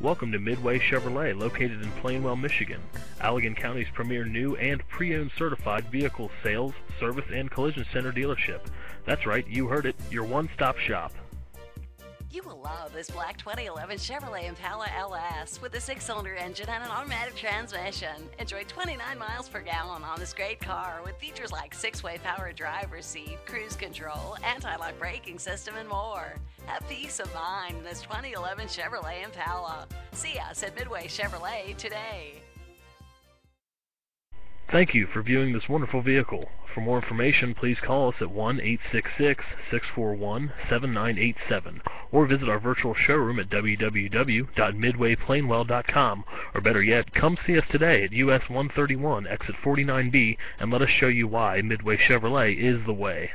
Welcome to Midway Chevrolet, located in Plainwell, Michigan, Allegan County's premier new and pre-owned certified vehicle sales, service, and collision center dealership. That's right, you heard it, your one-stop shop. You will love this black 2011 Chevrolet Impala LS with a 6-cylinder engine and an automatic transmission. Enjoy 29 miles per gallon on this great car with features like 6-way power driver's seat, cruise control, anti-lock braking system, and more. Have peace of mind in this 2011 Chevrolet Impala. See us at Midway Chevrolet today. Thank you for viewing this wonderful vehicle. For more information, please call us at 1-866-641-7987 or visit our virtual showroom at www.midwayplainwell.com, or better yet, come see us today at US 131 exit 49B and let us show you why Midway Chevrolet is the way.